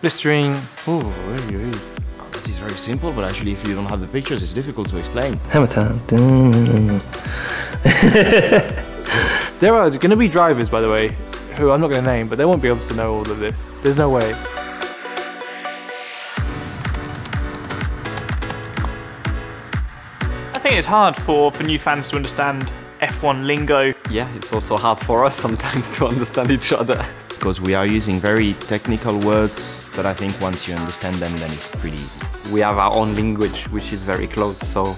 blistering. Ooh, this is very simple, but actually if you don't have the pictures, it's difficult to explain. Hammer time. There are going to be drivers, by the way, who I'm not going to name, but they won't be able to know all of this. There's no way. I think it's hard for new fans to understand F1 lingo. Yeah, it's also hard for us sometimes to understand each other. Because we are using very technical words, but I think once you understand them, then it's pretty easy. We have our own language, which is very close, so...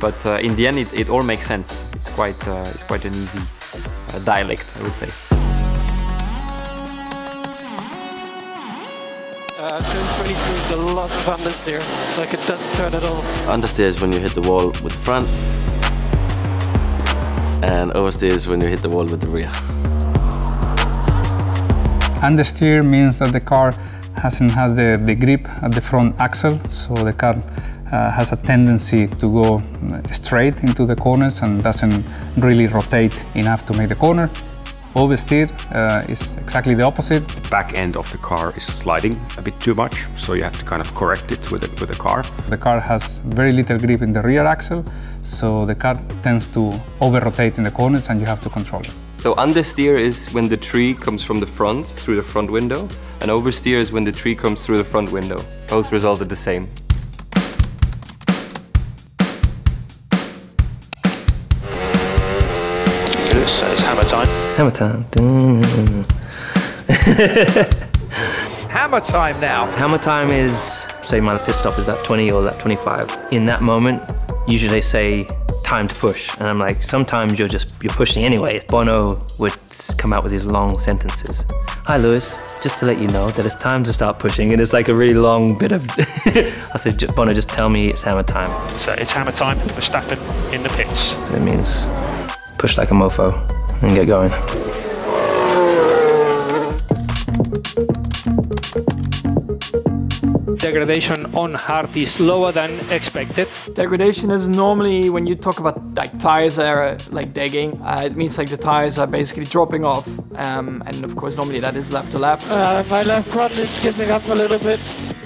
But in the end, it all makes sense. It's quite an easy dialect, I would say. Turn 23 is a lot of understeer, like it doesn't turn at all. Understeer is when you hit the wall with the front, and oversteer is when you hit the wall with the rear. Understeer means that the car has the grip at the front axle, so the car has a tendency to go straight into the corners and doesn't really rotate enough to make the corner. Oversteer is exactly the opposite. The back end of the car is sliding a bit too much, so you have to kind of correct it with the car. The car has very little grip in the rear axle, so the car tends to over-rotate in the corners and you have to control it. So understeer is when the tree comes from the front, through the front window, and oversteer is when the tree comes through the front window. Both resulted the same. So it's hammer time. Hammer time. Hammer time now. Hammer time is, say my pit stop is that 20 or that 25. In that moment, usually they say time to push. And I'm like, sometimes you're pushing anyway. Bono would come out with these long sentences. Hi Lewis, just to let you know that it's time to start pushing. And it's like a really long bit of, I said, Bono, just tell me it's hammer time. So it's hammer time, Verstappen in the pits. That means push like a mofo and get going. Degradation on hard is lower than expected. Degradation is normally when you talk about like tires are like digging. It means like the tires are basically dropping off, and of course normally that is lap to lap. My left rod is giving up a little bit.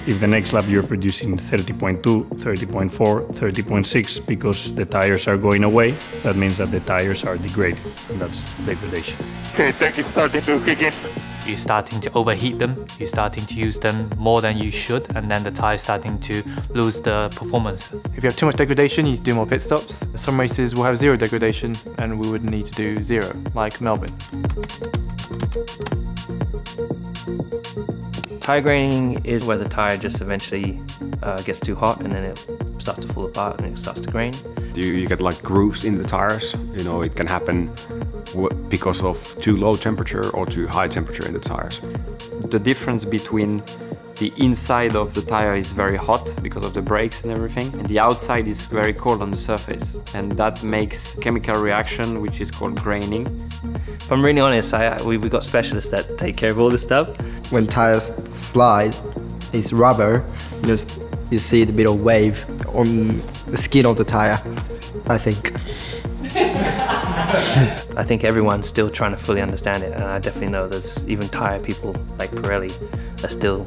If the next lap you're producing 30.2, 30.4, 30.6 because the tires are going away, that means that the tires are degraded, and that's degradation. Okay, tech is starting to kick in. You're starting to overheat them, you're starting to use them more than you should, and then the tire's starting to lose the performance. If you have too much degradation, you need to do more pit stops. Some races will have zero degradation, and we would need to do zero, like Melbourne. Tire graining is where the tire just eventually gets too hot and then it starts to fall apart and it starts to grain. You get like grooves in the tires, you know, it can happen because of too low temperature or too high temperature in the tires. The difference between the inside of the tire is very hot because of the brakes and everything, and the outside is very cold on the surface, and that makes chemical reaction which is called graining. If I'm really honest, we've got specialists that take care of all this stuff. When tires slide, it's rubber, you see the bit of wave on the skin of the tire, I think. I think everyone's still trying to fully understand it, and I definitely know there's even tire people like Pirelli are still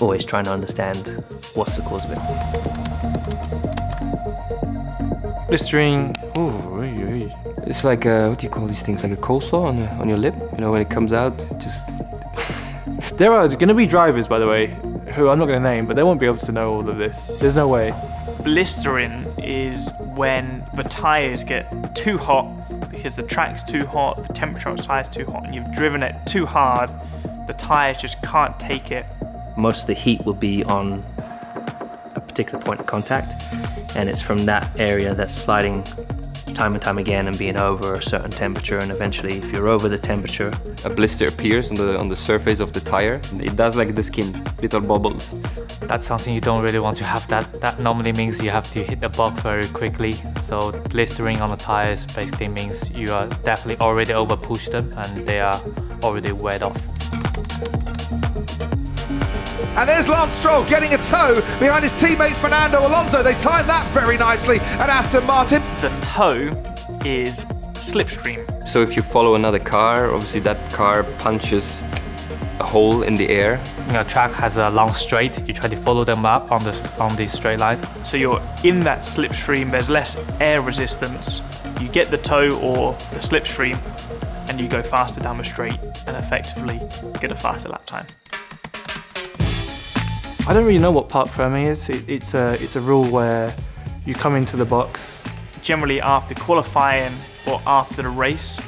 always trying to understand what's the cause of it. Blistering. Ooh. It's like a, what do you call these things? Like a coleslaw on your lip. You know, when it comes out, it just. There are going to be drivers, by the way, who I'm not going to name, but they won't be able to know all of this. There's no way. Blistering is when the tires get too hot because the track's too hot, the temperature outside's too hot, and you've driven it too hard. The tires just can't take it. Most of the heat will be on a particular point of contact, and it's from that area that's sliding time and time again and being over a certain temperature, and eventually if you're over the temperature... A blister appears on the surface of the tire. It does like the skin, little bubbles. That's something you don't really want to have. That normally means you have to hit the box very quickly, so blistering on the tires basically means you are definitely already over pushed them and they are already wet off. And there's Lance Stroll getting a toe behind his teammate Fernando Alonso. They timed that very nicely at Aston Martin. The toe is slipstream. So if you follow another car, obviously that car punches a hole in the air. You know, track has a long straight. You try to follow them up on the straight line. So you're in that slipstream. There's less air resistance. You get the toe or the slipstream, and you go faster down the straight and effectively get a faster lap time. I don't really know what parc fermé is. It's a rule where you come into the box generally after qualifying or after the race,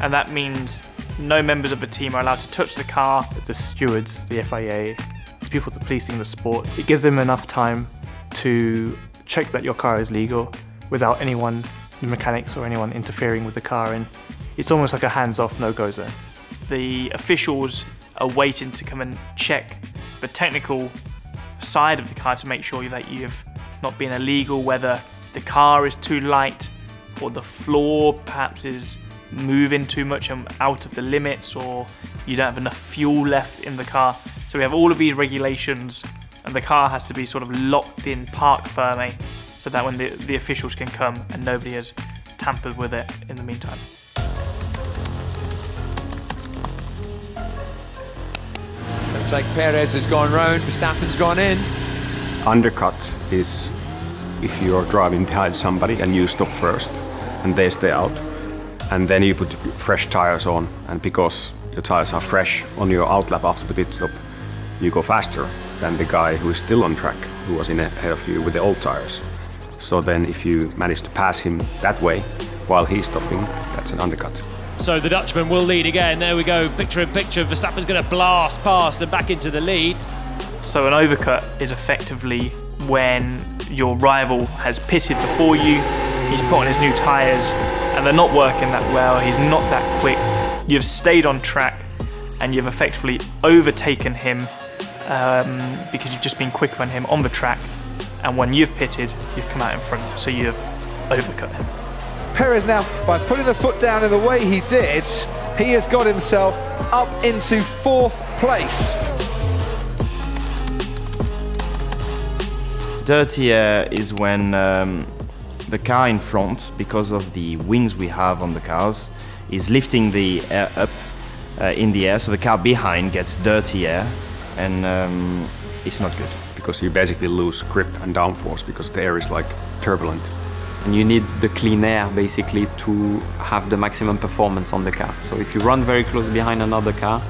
and that means no members of the team are allowed to touch the car. The stewards, the FIA, the people that are policing the sport, it gives them enough time to check that your car is legal without anyone, the mechanics or anyone, interfering with the car, and it's almost like a hands-off no-go zone. The officials are waiting to come and check the technical side of the car to make sure that you've not been illegal, whether the car is too light or the floor perhaps is moving too much and out of the limits, or you don't have enough fuel left in the car. So we have all of these regulations, and the car has to be sort of locked in parc fermé so that when the officials can come and nobody has tampered with it in the meantime. Looks like Perez has gone round, Verstappen's gone in. Undercut is if you're driving behind somebody and you stop first and they stay out, and then you put fresh tires on, and because your tires are fresh on your outlap after the pit stop, you go faster than the guy who is still on track, who was in ahead of you with the old tires. So then if you manage to pass him that way while he's stopping, that's an undercut. So the Dutchman will lead again. There we go, picture in picture. Verstappen's going to blast past and back into the lead. So an overcut is effectively when your rival has pitted before you, he's put on his new tyres, and they're not working that well, he's not that quick. You've stayed on track and you've effectively overtaken him because you've just been quicker than him on the track, and when you've pitted, you've come out in front, so you've overcut him. Perez now, by putting the foot down in the way he did, he has got himself up into 4th place. Dirty air is when the car in front, because of the wings we have on the cars, is lifting the air up in the air, so the car behind gets dirty air, and it's not good. Because you basically lose grip and downforce because the air is like turbulent. And you need the clean air basically to have the maximum performance on the car. So if you run very close behind another car,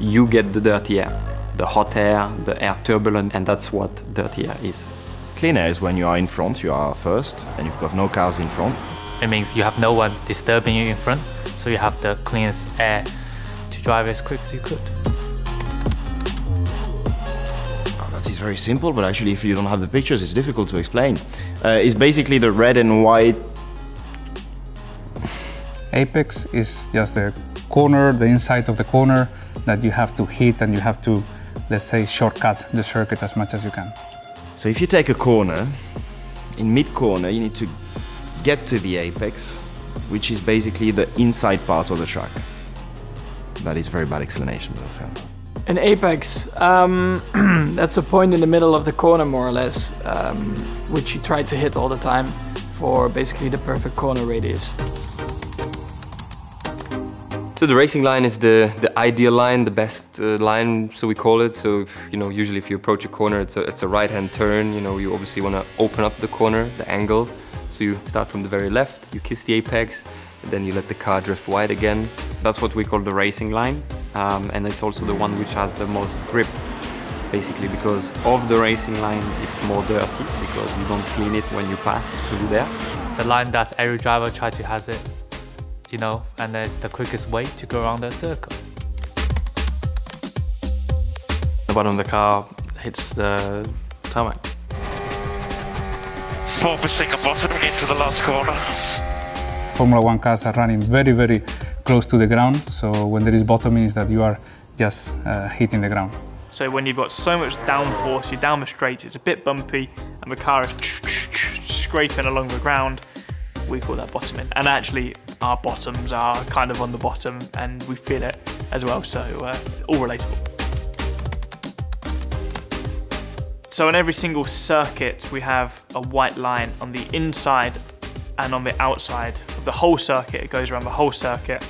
you get the dirty air. The hot air, the air turbulent, and that's what dirty air is. Clean air is when you are in front, you are first, and you've got no cars in front. It means you have no one disturbing you in front, so you have the cleanest air to drive as quick as you could. Oh, that is very simple, but actually if you don't have the pictures, it's difficult to explain. It's basically the red and white. Apex is just the corner, the inside of the corner that you have to hit, and you have to, let's say, shortcut the circuit as much as you can. So if you take a corner, in mid-corner you need to get to the apex, which is basically the inside part of the track. That is a very bad explanation. An apex, that's a point in the middle of the corner more or less, which you try to hit all the time for basically the perfect corner radius. So the racing line is the ideal line, the best line, so we call it. So, you know, usually if you approach a corner, it's a right-hand turn. You know, you obviously want to open up the corner, the angle. So you start from the very left, you kiss the apex, and then you let the car drift wide again. That's what we call the racing line. And it's also the one which has the most grip, basically, because of the racing line, it's more dirty because you don't clean it when you pass through there. The line that every driver tries to has it. You know, and it's the quickest way to go around that circle. The bottom of the car hits the tarmac. 4% of bottom into the last corner. Formula One cars are running very, very close to the ground, so when there is bottom, it means that you are just hitting the ground. So when you've got so much downforce, you're down the straight, it's a bit bumpy, and the car is scraping along the ground. We call that bottoming, and actually our bottoms are kind of on the bottom and we feel it as well, so all relatable. So on every single circuit we have a white line on the inside and on the outside of the whole circuit. It goes around the whole circuit,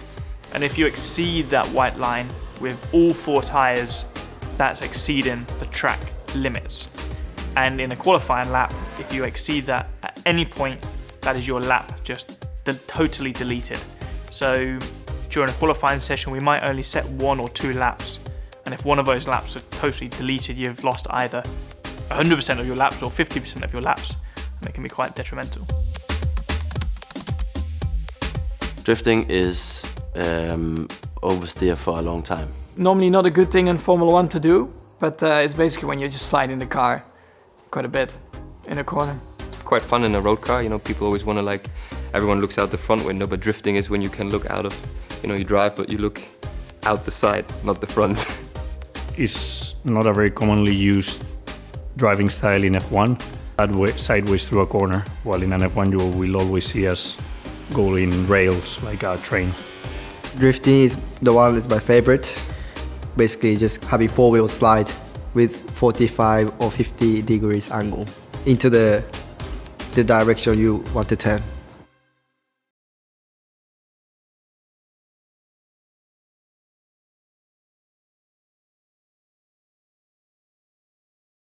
and if you exceed that white line with all four tyres that's exceeding the track limits. And in a qualifying lap, if you exceed that at any point, that is your lap just totally deleted. So during a qualifying session, we might only set one or two laps. And if one of those laps are totally deleted, you've lost either 100% of your laps or 50% of your laps, and it can be quite detrimental. Drifting is oversteer for a long time. Normally not a good thing in Formula 1 to do, but it's basically when you just slide in the car quite a bit in a corner. Quite fun in a road car, you know, people always want to, like, everyone looks out the front window, but drifting is when you can look out of, you know, you drive, but you look out the side, not the front. It's not a very commonly used driving style in F1, sideways through a corner, while in an F1 you will always see us go in rails like a train. Drifting is the one that's my favorite. Basically just having four-wheel slide with 45 or 50 degrees angle into the direction you want to turn.